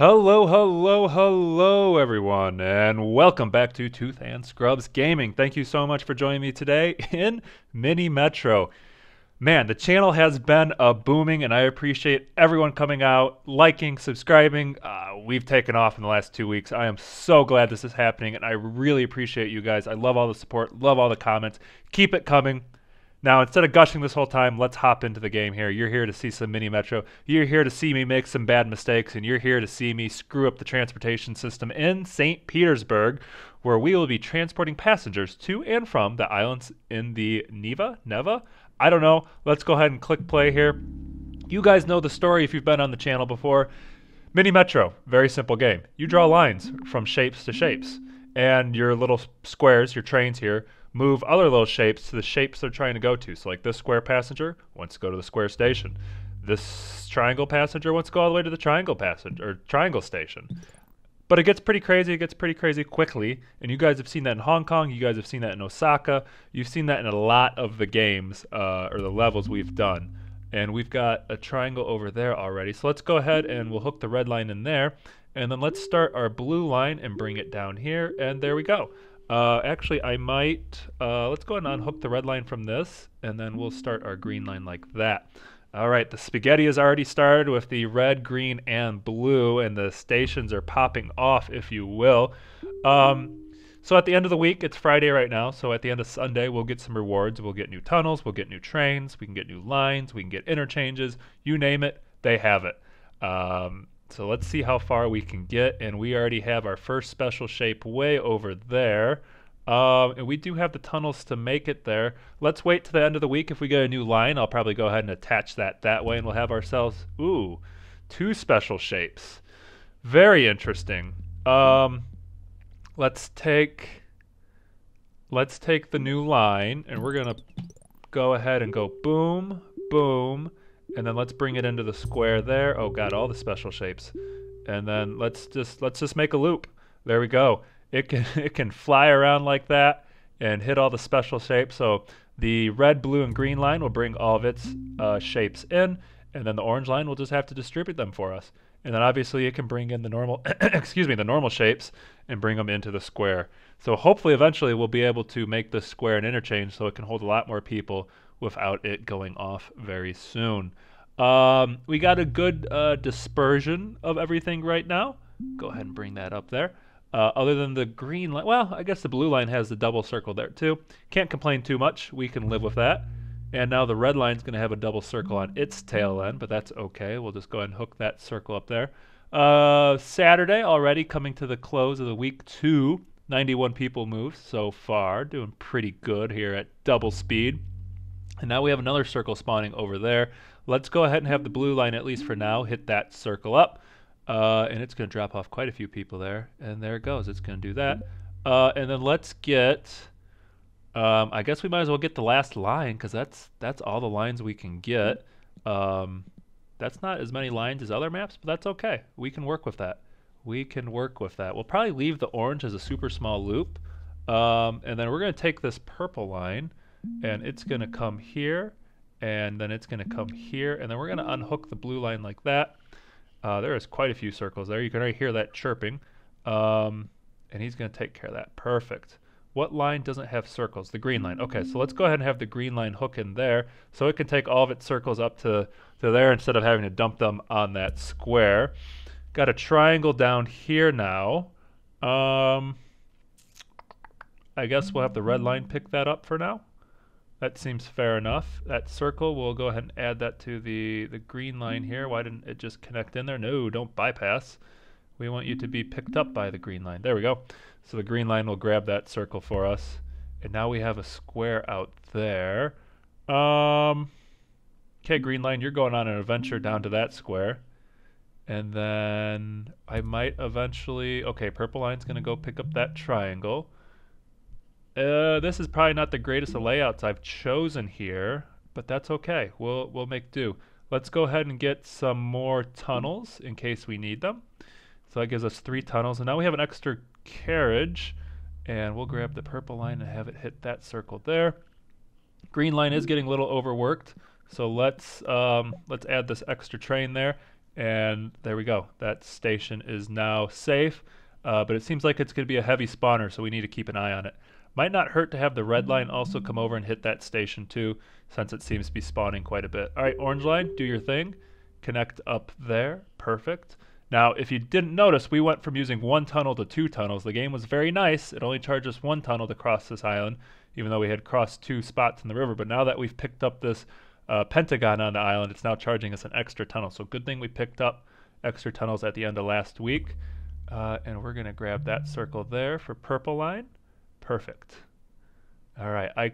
Hello everyone, and welcome back to Tooth and Scrubs Gaming. Thank you so much for joining me today in Mini Metro. Man, the channel has been booming, and I appreciate everyone coming out, liking, subscribing. We've taken off in the last 2 weeks. I am so glad this is happening, and I really appreciate you guys. I love all the support, love all the comments. Keep it coming. Now, instead of gushing this whole time, let's hop into the game here. You're here to see some Mini Metro. You're here to see me make some bad mistakes, and you're here to see me screw up the transportation system in St. Petersburg, where we will be transporting passengers to and from the islands in the Neva? I don't know. Let's go ahead and click play here. You guys know the story if you've been on the channel before. Mini Metro, very simple game. You draw lines from shapes to shapes, and your little squares, your trains here, move other little shapes to the shapes they're trying to go to. So like this square passenger wants to go to the square station. This triangle passenger wants to go all the way to the triangle station. But it gets pretty crazy. It gets pretty crazy quickly. And you guys have seen that in Hong Kong. You guys have seen that in Osaka. You've seen that in a lot of the games or the levels we've done. And we've got a triangle over there already. So let's go ahead and we'll hook the red line in there. And then let's start our blue line and bring it down here. And there we go. Actually, I might, let's go ahead and unhook the red line from this, and then we'll start our green line like that. All right, the spaghetti has already started with the red, green, and blue, and the stations are popping off, if you will. So at the end of the week, it's Friday right now, so at the end of Sunday, we'll get some rewards. We'll get new tunnels, we'll get new trains, we can get new lines, we can get interchanges, you name it, they have it. So let's see how far we can get, and we already have our first special shape way over there. And we do have the tunnels to make it there. Let's wait to the end of the week. If we get a new line, I'll probably go ahead and attach that way, and we'll have ourselves, ooh, two special shapes. Very interesting. Let's take the new line, and we're gonna go ahead and go boom, boom, and then let's bring it into the square there. Oh god, all the special shapes. And then let's just make a loop. There we go. It can fly around like that and hit all the special shapes. So the red, blue, and green line will bring all of its shapes in, and then the orange line will just have to distribute them for us. And then obviously it can bring in the normal excuse me, the normal shapes and bring them into the square. So hopefully eventually we'll be able to make this square an interchange so it can hold a lot more people without it going off very soon. We got a good dispersion of everything right now. Go ahead and bring that up there. Other than the green line, well, I guess the blue line has the double circle there too. Can't complain too much. We can live with that. And now the red line's gonna have a double circle on its tail end, but that's okay. We'll just go ahead and hook that circle up there. Saturday already coming to the close of the week two. 91 people moved so far. Doing pretty good here at double speed. And now we have another circle spawning over there. Let's go ahead and have the blue line, at least for now, hit that circle up. And it's going to drop off quite a few people there. And there it goes. It's going to do that. And then let's get... I guess we might as well get the last line because that's all the lines we can get. That's not as many lines as other maps, but that's okay. We can work with that. We can work with that. We'll probably leave the orange as a super small loop. And then we're going to take this purple line, and it's going to come here, and then it's going to come here, and then we're going to unhook the blue line like that. There is quite a few circles there. You can already hear that chirping. And he's going to take care of that. Perfect. What line doesn't have circles? The green line. Okay, so let's go ahead and have the green line hook in there so it can take all of its circles up to there instead of having to dump them on that square. Got a triangle down here now. I guess we'll have the red line pick that up for now. That seems fair enough. That circle, we'll go ahead and add that to the green line here. Why didn't it just connect in there? No, don't bypass. We want you to be picked up by the green line. There we go. So the green line will grab that circle for us. And now we have a square out there. Okay, green line, you're going on an adventure down to that square. And then I might eventually... Okay, purple line's going to go pick up that triangle. This is probably not the greatest of layouts I've chosen here, but that's okay. We'll make do. Let's go ahead and get some more tunnels in case we need them. So that gives us three tunnels, and now we have an extra carriage, and we'll grab the purple line and have it hit that circle there. Green line is getting a little overworked, so let's add this extra train there, And there we go. That station is now safe, but it seems like it's going to be a heavy spawner, so we need to keep an eye on it. Might not hurt to have the red line also come over and hit that station too, since it seems to be spawning quite a bit. All right, orange line, do your thing. Connect up there. Perfect. Now, if you didn't notice, we went from using one tunnel to two tunnels. The game was very nice. It only charged us one tunnel to cross this island, even though we had crossed two spots in the river. But now that we've picked up this pentagon on the island, it's now charging us an extra tunnel. So good thing we picked up extra tunnels at the end of last week. And we're going to grab that circle there for purple line. Perfect. All right, I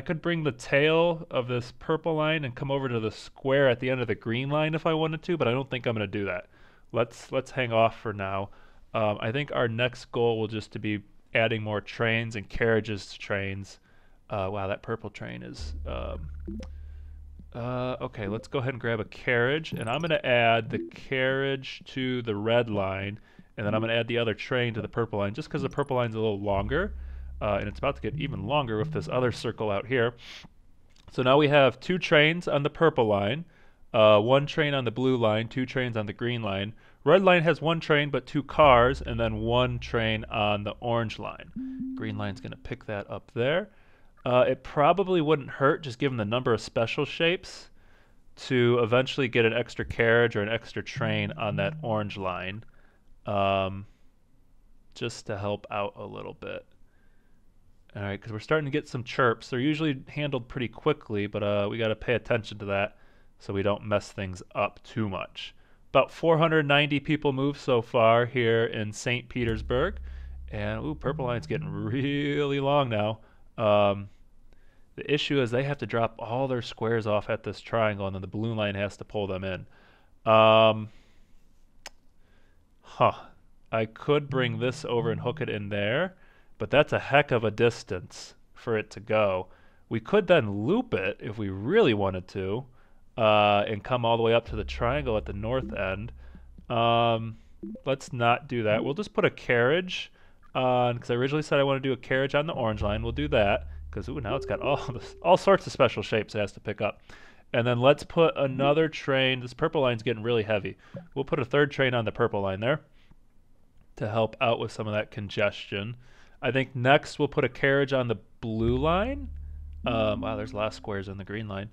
could bring the tail of this purple line and come over to the square at the end of the green line if I wanted to, but I don't think I'm going to do that. Let's hang off for now. I think our next goal will just to be adding more trains and carriages to trains. Wow, that purple train is... okay, let's go ahead and grab a carriage, and I'm going to add the carriage to the red line, and then I'm going to add the other train to the purple line, just because the purple line's a little longer. And it's about to get even longer with this other circle out here. So now we have two trains on the purple line, one train on the blue line, two trains on the green line. Red line has one train but two cars, and then one train on the orange line. Green line's going to pick that up there. It probably wouldn't hurt, just given the number of special shapes, to eventually get an extra carriage or an extra train on that orange line, just to help out a little bit. All right, because we're starting to get some chirps. They're usually handled pretty quickly, but we got to pay attention to that so we don't mess things up too much. About 490 people moved so far here in St. Petersburg. And, ooh, purple line's getting really long now. The issue is they have to drop all their squares off at this triangle, and then the blue line has to pull them in. I could bring this over and hook it in there. But that's a heck of a distance for it to go. We could then loop it if we really wanted to and come all the way up to the triangle at the north end. Let's not do that. We'll just put a carriage on, because I originally said I want to do a carriage on the orange line. We'll do that because now it's got all sorts of special shapes it has to pick up. And then let's put another train. This purple line's getting really heavy. We'll put a third train on the purple line there to help out with some of that congestion. I think next we'll put a carriage on the blue line. Wow, there's a lot of squares on the green line.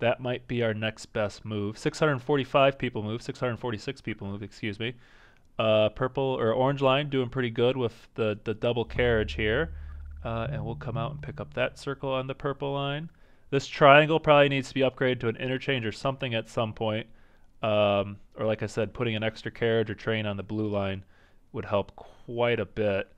That might be our next best move. 646 people move, excuse me. Purple or orange line doing pretty good with the double carriage here. And we'll come out and pick up that circle on the purple line. This triangle probably needs to be upgraded to an interchange or something at some point. Or like I said, putting an extra carriage or train on the blue line would help quite a bit.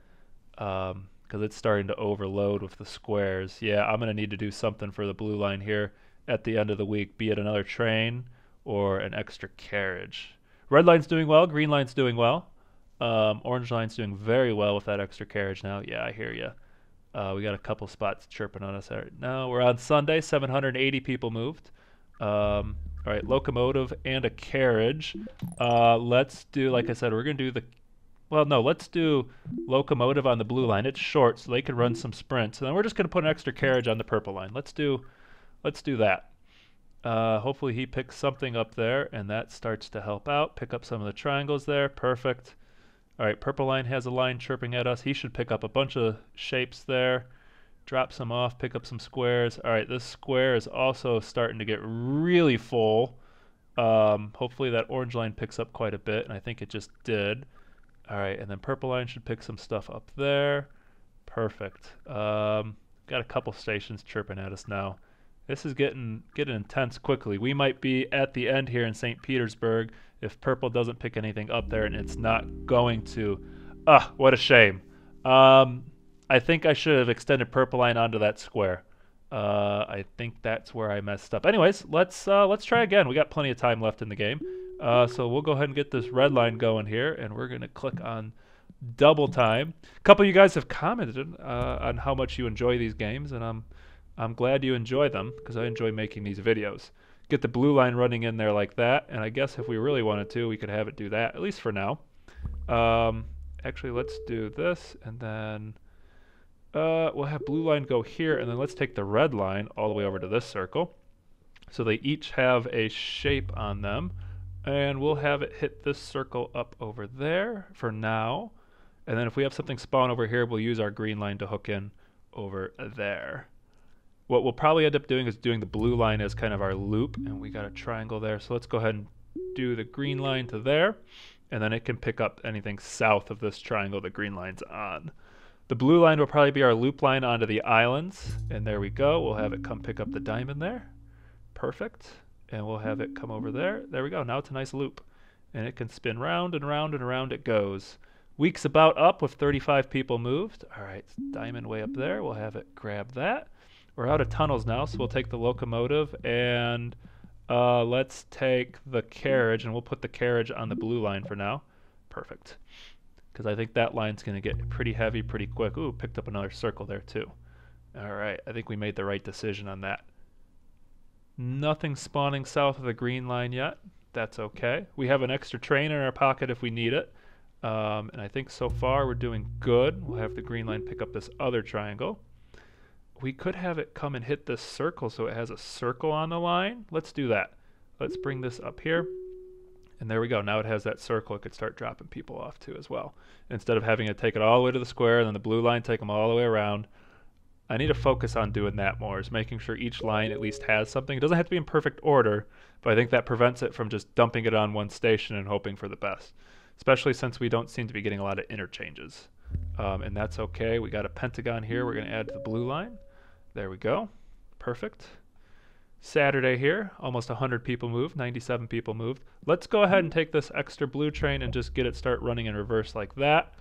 Because it's starting to overload with the squares. Yeah, I'm going to need to do something for the blue line here at the end of the week, be it another train or an extra carriage. Red line's doing well. Green line's doing well. Orange line's doing very well with that extra carriage now. Yeah, I hear you. We got a couple spots chirping on us right now. We're on Sunday. 780 people moved. All right, locomotive and a carriage. Let's do, like I said, we're going to do the... Well, no, let's do locomotive on the blue line. It's short, so they could run some sprints. And then we're just going to put an extra carriage on the purple line. Let's do that. Hopefully he picks something up there, and that starts to help out. Pick up some of the triangles there. Perfect. All right, purple line has a line chirping at us. He should pick up a bunch of shapes there. Drop some off, pick up some squares. All right, this square is also starting to get really full. Hopefully that orange line picks up quite a bit, and I think it just did. All right, and then purple line should pick some stuff up there. Perfect. Got a couple stations chirping at us now. This is getting intense quickly. We might be at the end here in St. Petersburg if purple doesn't pick anything up there, and it's not going to. Ah, what a shame. I think I should have extended purple line onto that square. I think that's where I messed up. Anyways, let's try again. We got plenty of time left in the game. So we'll go ahead and get this red line going here, and we're going to click on double time. A couple of you guys have commented on how much you enjoy these games, and I'm glad you enjoy them because I enjoy making these videos. Get the blue line running in there like that, and I guess if we really wanted to, we could have it do that, at least for now. Actually, let's do this, and then we'll have blue line go here, and then let's take the red line all the way over to this circle. So they each have a shape on them. and we'll have it hit this circle up over there for now. And then if we have something spawn over here, we'll use our green line to hook in over there. What we'll probably end up doing is doing the blue line as kind of our loop, and we got a triangle there. So let's go ahead and do the green line to there, and then it can pick up anything south of this triangle the green line's on. The blue line will probably be our loop line onto the islands, and there we go. We'll have it come pick up the diamond there. Perfect. And we'll have it come over there. There we go. Now it's a nice loop, and it can spin round and round and round it goes. Week's about up with 35 people moved. All right, diamond way up there. We'll have it grab that. We're out of tunnels now, so we'll take the locomotive and let's take the carriage, and we'll put the carriage on the blue line for now. Perfect, because I think that line's going to get pretty heavy pretty quick. Ooh, picked up another circle there too. All right, I think we made the right decision on that. Nothing spawning south of the green line yet. That's okay. We have an extra train in our pocket if we need it. And I think so far we're doing good. We'll have the green line pick up this other triangle. We could have it come and hit this circle so it has a circle on the line. Let's do that. Let's bring this up here. And there we go. Now it has that circle. It could start dropping people off too as well. Instead of having it take it all the way to the square and then the blue line take them all the way around. I need to focus on doing that more, is making sure each line at least has something. It doesn't have to be in perfect order, but I think that prevents it from just dumping it on one station and hoping for the best. Especially since we don't seem to be getting a lot of interchanges. And that's okay. We got a pentagon here. We're going to add to the blue line. There we go. Perfect. Saturday here, almost 100 people moved, 97 people moved. Let's go ahead and take this extra blue train and just get it start running in reverse like that.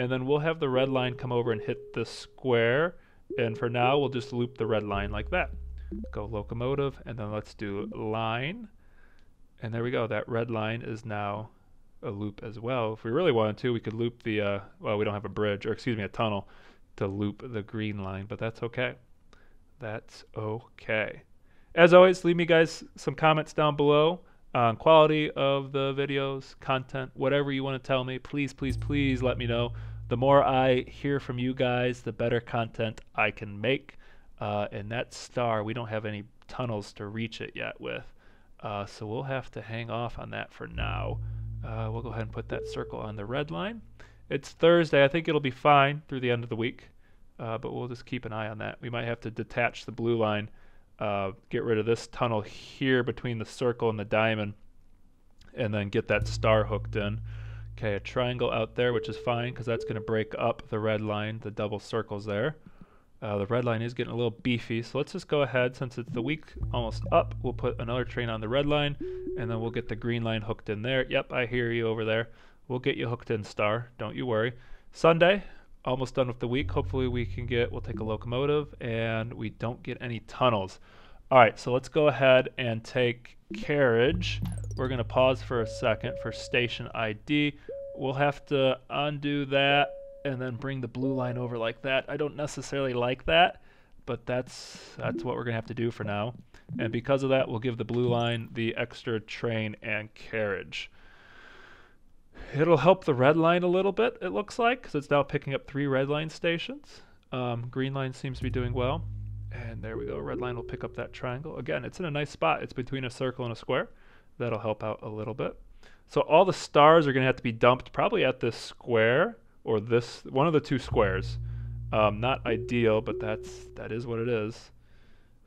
And then we'll have the red line come over and hit the square. And for now, we'll just loop the red line like that. Go locomotive, and then let's do line. And there we go. That red line is now a loop as well. If we really wanted to, we could loop the, well, we don't have a bridge, or excuse me, a tunnel to loop the green line, but that's okay. That's okay. As always, leave me guys some comments down below on quality of the videos, content, whatever you want to tell me. Please, please, please let me know. The more I hear from you guys, the better content I can make. And that star, we don't have any tunnels to reach it yet with. So we'll have to hang off on that for now. We'll go ahead and put that circle on the red line. It's Thursday. I think it'll be fine through the end of the week, but we'll just keep an eye on that. We might have to detach the blue line, get rid of this tunnel here between the circle and the diamond, and then get that star hooked in. Okay, a triangle out there, which is fine because that's going to break up the red line, the double circles there. The red line is getting a little beefy, so let's just go ahead, since it's the week almost up, we'll put another train on the red line, and then we'll get the green line hooked in there. Yep, I hear you over there. We'll get you hooked in, star. Don't you worry. Sunday, almost done with the week. Hopefully we can get, we'll take a locomotive, and we don't get any tunnels. All right, so let's go ahead and take carriage. We're going to pause for a second for station ID. We'll have to undo that and then bring the blue line over like that. I don't necessarily like that, but that's what we're going to have to do for now. And because of that, we'll give the blue line the extra train and carriage. It'll help the red line a little bit, it looks like, because it's now picking up 3 red line stations. Green line seems to be doing well. And there we go. Red line will pick up that triangle. Again, it's in a nice spot. It's between a circle and a square. That'll help out a little bit. So all the stars are going to have to be dumped probably at this square or this, one of the 2 squares. Not ideal, but that is what it is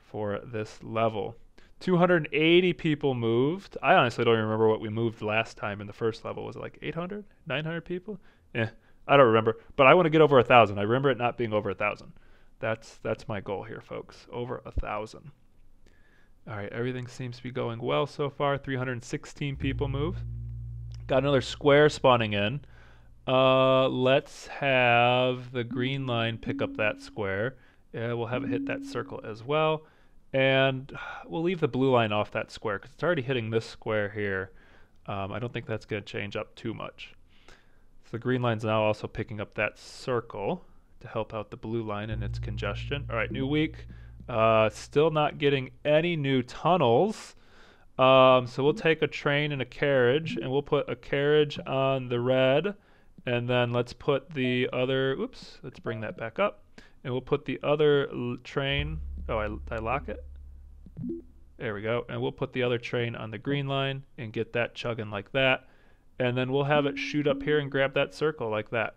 for this level. 280 people moved. I honestly don't even remember what we moved last time in the first level. Was it like 800, 900 people? I don't remember, but I want to get over 1,000. I remember it not being over 1,000. That's my goal here, folks, over 1,000. All right, everything seems to be going well so far. 316 people moved. Got another square spawning in. Let's have the green line pick up that square. Yeah, we'll have it hit that circle as well. And we'll leave the blue line off that square because it's already hitting this square here. I don't think that's going to change up too much. So the green line's now also picking up that circle to help out the blue line and its congestion. All right, new week. Still not getting any new tunnels. So we'll take a train and a carriage, and we'll put a carriage on the red. And then let's put the other, oops, let's bring that back up. And we'll put the other train. Oh, I lock it? There we go. And we'll put the other train on the green line and get that chugging like that. And then we'll have it shoot up here and grab that circle like that.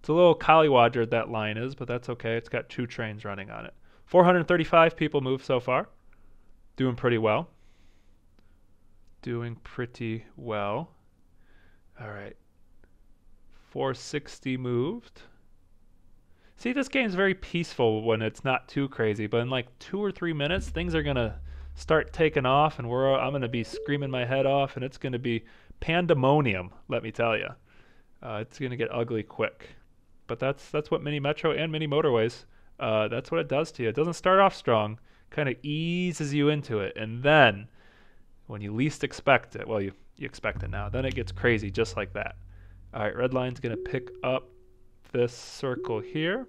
It's a little collywadgered that line is, but that's okay. It's got two trains running on it. 435 people moved so far. Doing pretty well. Doing pretty well. All right. 460 moved. See, this game's very peaceful when it's not too crazy, but in like 2 or 3 minutes, things are gonna start taking off, and I'm gonna be screaming my head off, and it's gonna be pandemonium. Let me tell you, it's gonna get ugly quick. But that's what Mini Metro and Mini Motorways, that's what it does to you. It doesn't start off strong, kind of eases you into it, and then when you least expect it, well, you expect it now, then it gets crazy just like that. All right, red line's gonna pick up this circle here.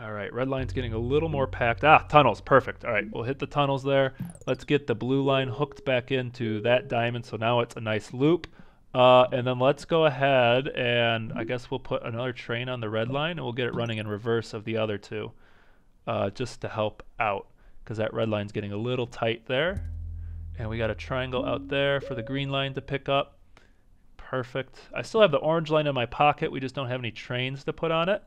All right, red line's getting a little more packed. Ah, tunnels, perfect. All right, we'll hit the tunnels there. Let's get the blue line hooked back into that diamond, so now it's a nice loop. And then let's go ahead and I guess we'll put another train on the red line, and we'll get it running in reverse of the other two, just to help out, because that red line's getting a little tight there. And we got a triangle out there for the green line to pick up. Perfect. I still have the orange line in my pocket. We just don't have any trains to put on it.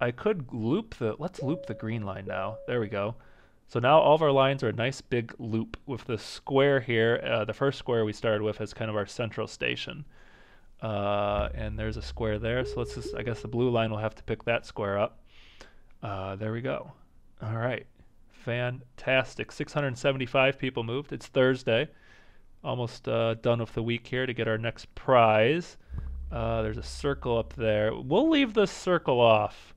I could loop let's loop the green line now. There we go. So now all of our lines are a nice big loop with the square here. The first square we started with as kind of our central station. And there's a square there. So let's just, I guess the blue line will have to pick that square up. There we go. All right. Fantastic. 675 people moved. It's Thursday. Almost done with the week here to get our next prize. There's a circle up there. We'll leave this circle off,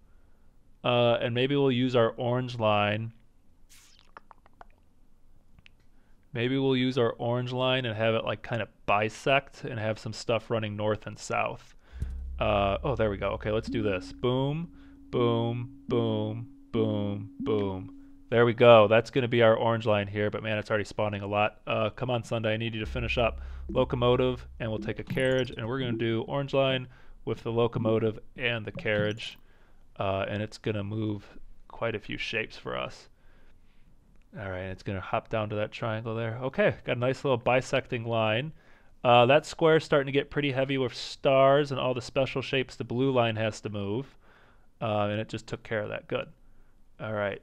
and maybe we'll use our orange line. Maybe we'll use our orange line and have it like kind of bisect and have some stuff running north and south. Oh, there we go. Okay, let's do this. Boom, boom, boom, boom, boom. There we go. That's going to be our orange line here, but man, it's already spawning a lot. Come on, Sunday. I need you to finish up. Locomotive, and we'll take a carriage, and we're going to do orange line with the locomotive and the carriage, and it's going to move quite a few shapes for us. All right, it's going to hop down to that triangle there. Okay, got a nice little bisecting line. That square's starting to get pretty heavy with stars and all the special shapes. The blue line has to move, and it just took care of that. Good. All right.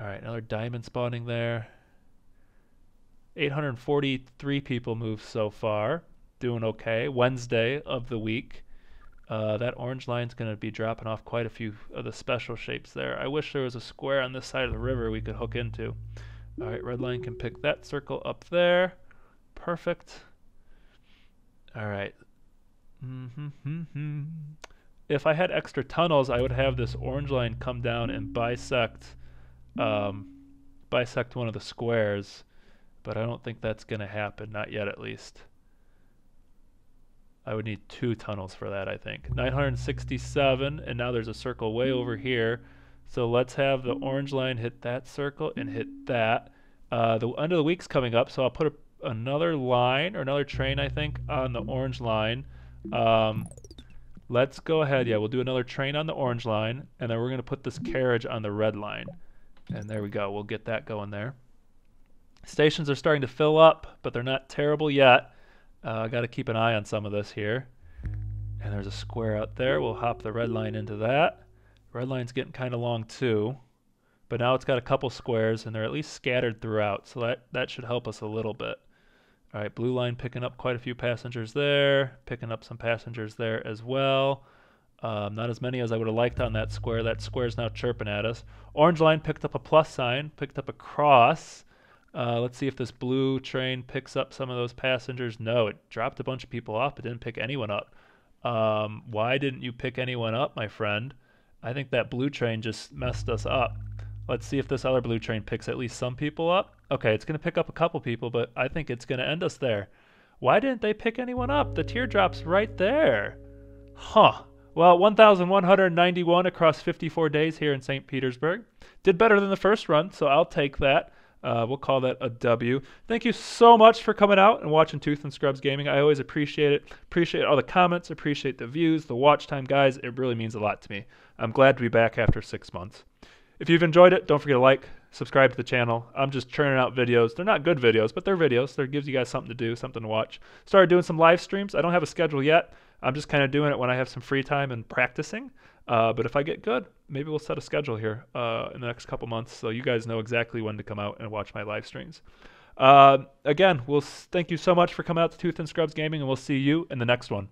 All right, another diamond spawning there. 843 people moved so far. Doing okay. Wednesday of the week. That orange line's going to be dropping off quite a few of the special shapes there. I wish there was a square on this side of the river we could hook into. All right, red line can pick that circle up there. Perfect. All right. If I had extra tunnels, I would have this orange line come down and bisect one of the squares, but I don't think that's going to happen, not yet at least. I would need two tunnels for that, I think. 967, and now there's a circle way over here, so let's have the orange line hit that circle and hit that. The end of the week's coming up, so I'll put another line, or another train, I think, on the orange line. Let's go ahead, yeah, we'll do another train on the orange line, and then we're going to put this carriage on the red line. And there we go. We'll get that going there. Stations are starting to fill up, but they're not terrible yet. I got to keep an eye on some of this here. And there's a square out there. We'll hop the red line into that. Red line's getting kind of long too, but now it's got a couple squares, and they're at least scattered throughout, so that should help us a little bit. All right, blue line picking up quite a few passengers there, picking up some passengers there as well. Not as many as I would have liked on that square. That square's now chirping at us. Orange line picked up a plus sign, picked up a cross. Let's see if this blue train picks up some of those passengers. No, it dropped a bunch of people off, but didn't pick anyone up. Why didn't you pick anyone up, my friend? I think that blue train just messed us up. Let's see if this other blue train picks at least some people up. Okay, it's going to pick up a couple people, but I think it's going to end us there. Why didn't they pick anyone up? The teardrop's right there. Huh. Well, 1,191 across 54 days here in St. Petersburg. Did better than the first run, so I'll take that. We'll call that a W. Thank you so much for coming out and watching Tooth and Scrubs Gaming. I always appreciate it. Appreciate all the comments, appreciate the views, the watch time. Guys, it really means a lot to me. I'm glad to be back after 6 months. If you've enjoyed it, don't forget to like, subscribe to the channel. I'm just churning out videos. They're not good videos, but they're videos. They gives you guys something to do, something to watch. Started doing some live streams. I don't have a schedule yet. I'm just kind of doing it when I have some free time and practicing. But if I get good, maybe we'll set a schedule here in the next couple months so you guys know exactly when to come out and watch my live streams. Again, thank you so much for coming out to Tooth and Scrubs Gaming, and we'll see you in the next one.